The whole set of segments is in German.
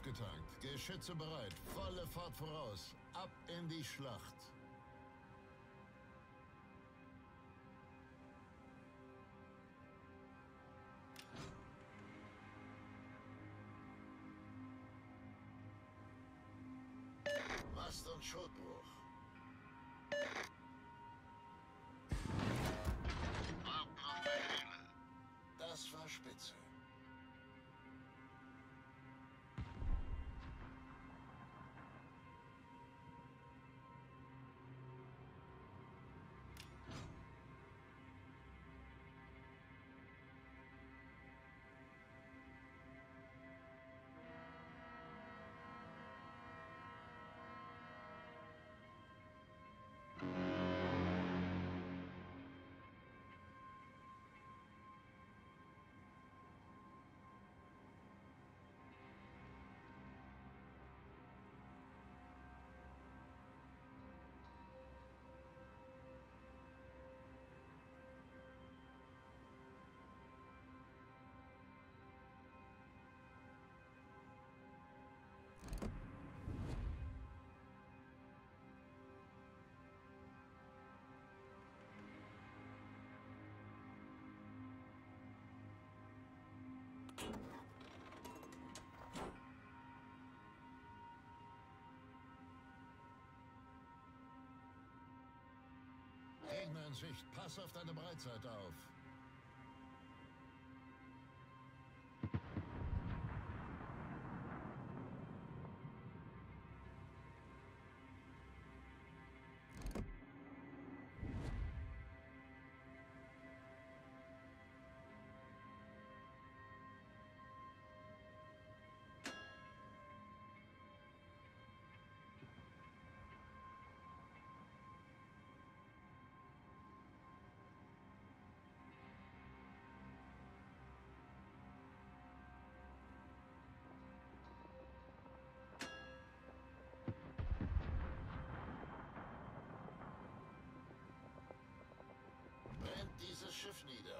aufgetankt. Geschütze bereit. Volle Fahrt voraus. Ab in die Schlacht. Mast und Schotbruch. Das war spitze. Gegner in Sicht, pass auf deine Breitseite auf. Dieses Schiff nieder.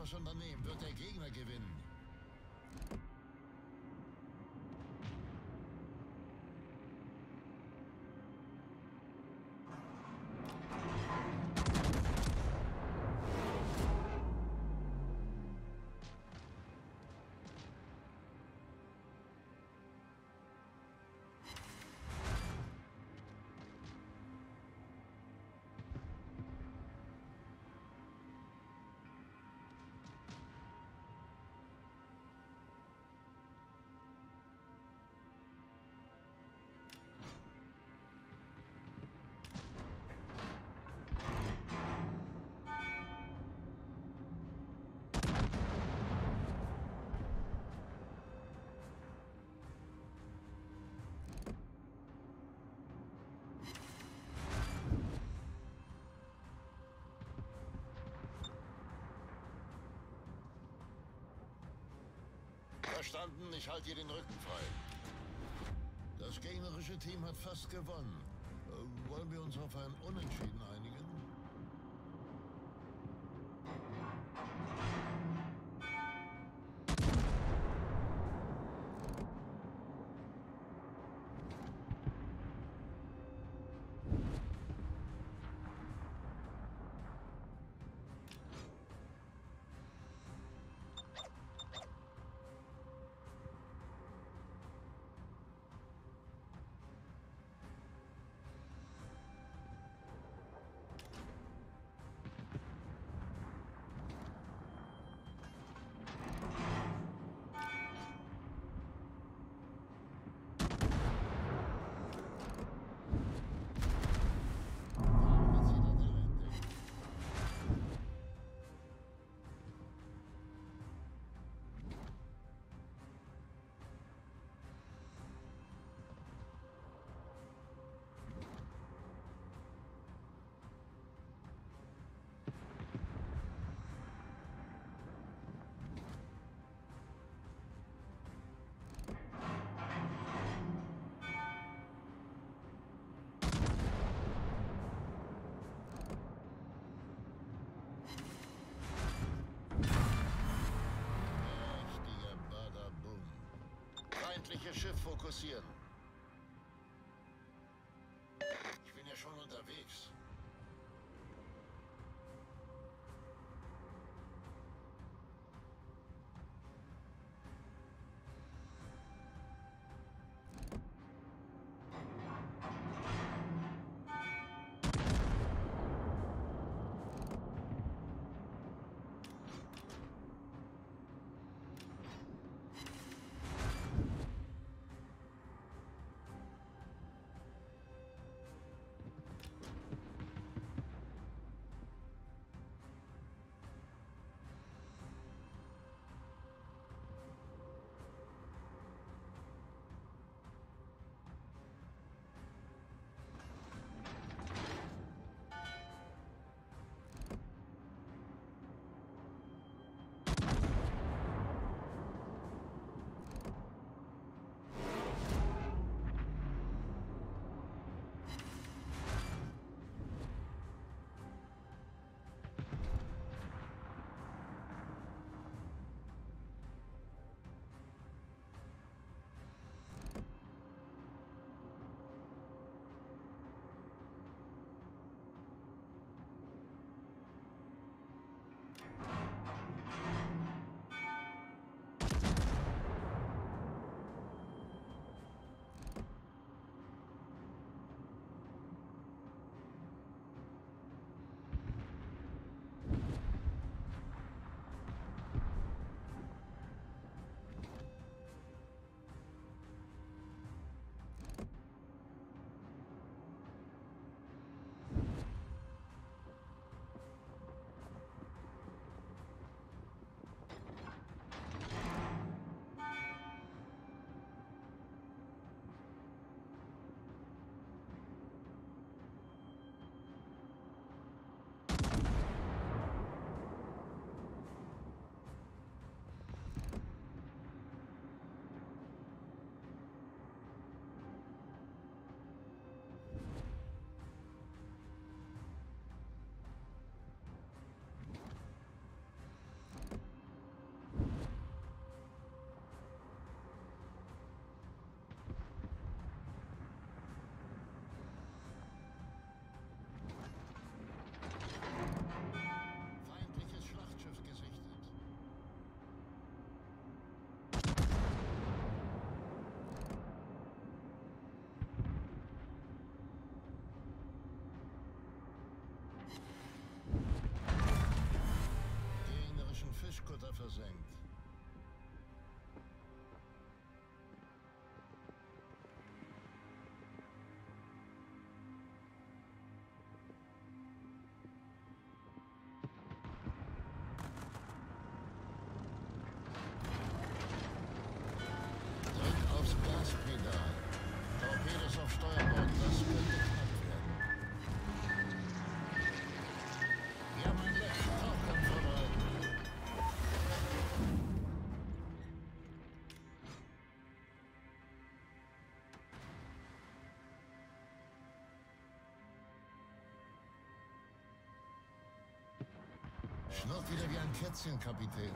Was schon daneben, wird der Gegner gewinnen. Verstanden, ich halte dir den Rücken frei. Das gegnerische Team hat fast gewonnen. Wollen wir uns auf ein Unentschieden einigen? feindliche Schiff fokussieren. Ich bin ja schon unterwegs. Fischkutter versenkt. Drückt aufs Gaspedal. Torpedos auf Steuerbord, das könnte knapp werden. Wir haben einen letzten Tauchgang vorbereitet. Schnurrt wieder wie ein Kätzchen, Kapitän.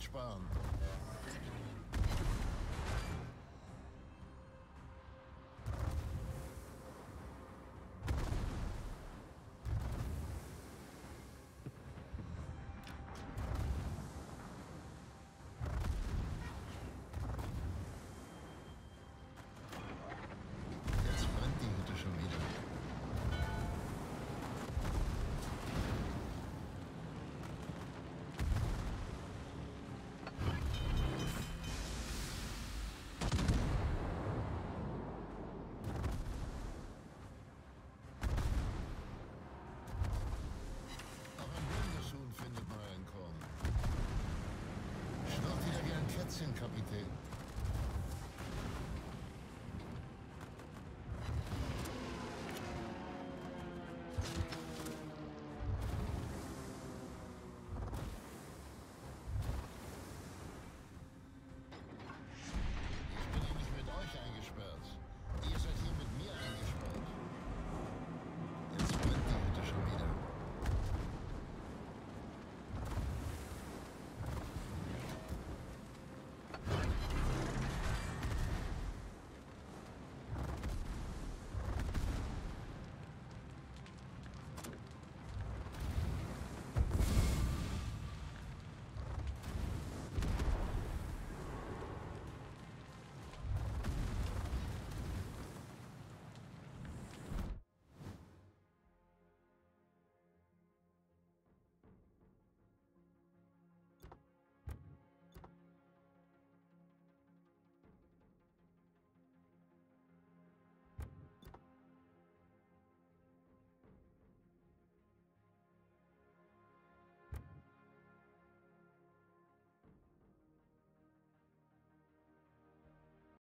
Zeit sparen.